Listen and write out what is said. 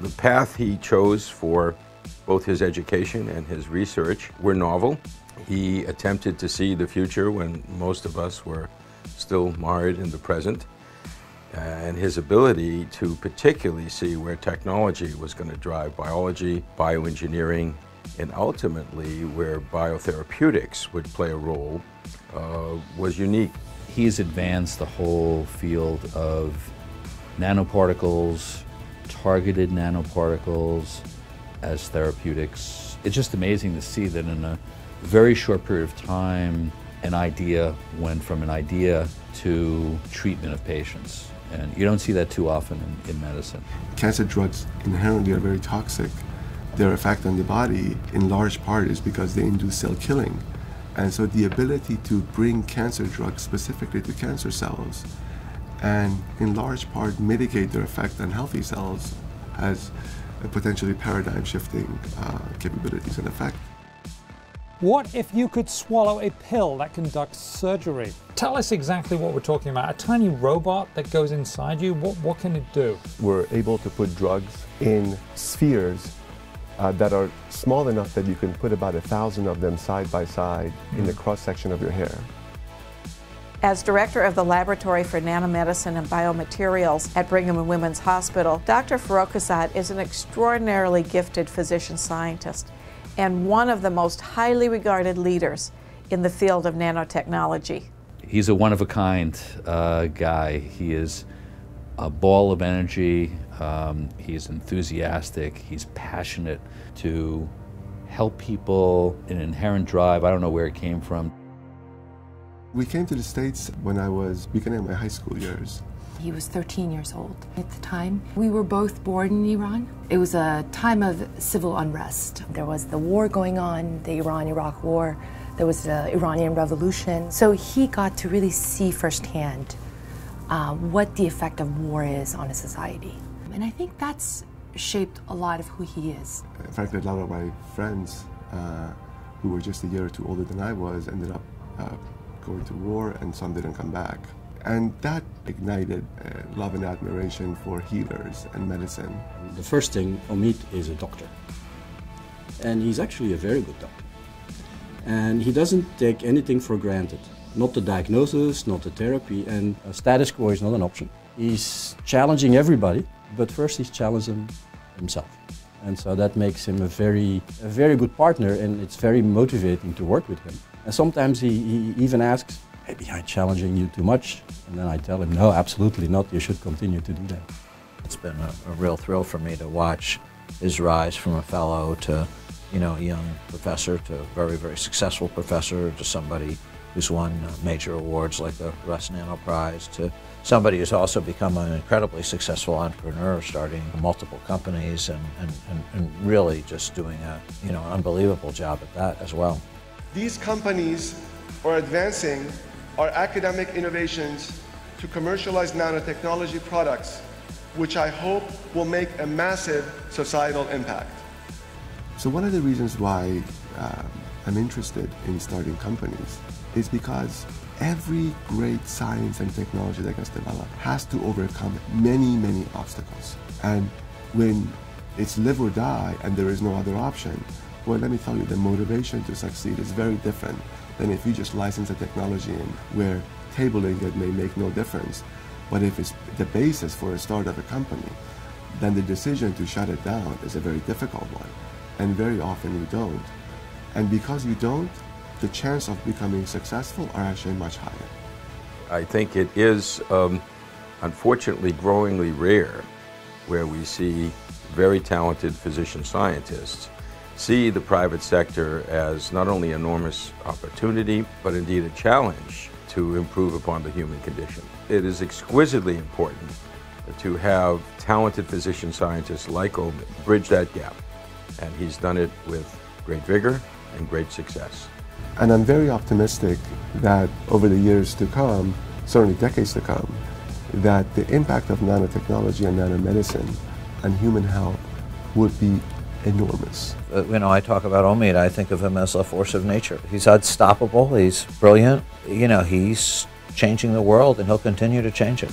The path he chose for both his education and his research were novel. He attempted to see the future when most of us were still marred in the present, and his ability to particularly see where technology was going to drive biology, bioengineering, and ultimately where biotherapeutics would play a role was unique. He has advanced the whole field of nanoparticles, targeted nanoparticles as therapeutics. It's just amazing to see that in a very short period of time, an idea went from an idea to treatment of patients. And you don't see that too often in medicine. Cancer drugs inherently are very toxic. Their effect on the body, in large part, is because they induce cell killing. And so the ability to bring cancer drugs specifically to cancer cells and, in large part, mitigate their effect on healthy cells has a potentially paradigm-shifting capabilities and effect. What if you could swallow a pill that conducts surgery? Tell us exactly what we're talking about. A tiny robot that goes inside you, what can it do? We're able to put drugs in spheres that are small enough that you can put about 1,000 of them side by side in the cross-section of your hair. As director of the Laboratory for Nanomedicine and Biomaterials at Brigham and Women's Hospital, Dr. Farokhzad is an extraordinarily gifted physician scientist and one of the most highly regarded leaders in the field of nanotechnology. He's a one-of-a-kind guy. He is a ball of energy, he's enthusiastic, he's passionate to help people, an inherent drive. I don't know where it came from. We came to the States when I was beginning my high school years. He was 13 years old at the time. We were both born in Iran. It was a time of civil unrest. There was the war going on, the Iran-Iraq War. There was the Iranian Revolution. So he got to really see firsthand what the effect of war is on a society. And I think that's shaped a lot of who he is. In fact, a lot of my friends who were just a year or two older than I was ended up going to war, and some didn't come back. And that ignited love and admiration for healers and medicine. The first thing, Omid is a doctor. And he's actually a very good doctor. And he doesn't take anything for granted. Not the diagnosis, not the therapy, and a status quo is not an option. He's challenging everybody, but first he's challenging himself. And so that makes him a very good partner, and it's very motivating to work with him. And sometimes he even asks, maybe I'm challenging you too much, and then I tell him, no, absolutely not, you should continue to do that. It's been a real thrill for me to watch his rise from a fellow to, you know, a young professor to a very, very successful professor to somebody who's won major awards like the Russ Nano Prize to somebody who's also become an incredibly successful entrepreneur, starting multiple companies and really just doing a, you know, unbelievable job at that as well. These companies are advancing our academic innovations to commercialize nanotechnology products, which I hope will make a massive societal impact. So one of the reasons why I'm interested in starting companies is because every great science and technology that gets developed has to overcome many, many obstacles. And when it's live or die and there is no other option, well, let me tell you, the motivation to succeed is very different than if you just license a technology in where tabling it may make no difference. But if it's the basis for a start of a company, then the decision to shut it down is a very difficult one. And very often you don't. And because you don't, the chance of becoming successful are actually much higher. I think it is, unfortunately, growingly rare where we see very talented physician scientists see the private sector as not only enormous opportunity, but indeed a challenge to improve upon the human condition. It is exquisitely important to have talented physician scientists like Omid bridge that gap, and he's done it with great vigor and great success. And I'm very optimistic that over the years to come, certainly decades to come, that the impact of nanotechnology and nanomedicine on human health would be enormous. You know, I talk about Omid, I think of him as a force of nature. He's unstoppable, he's brilliant, you know, he's changing the world and he'll continue to change it.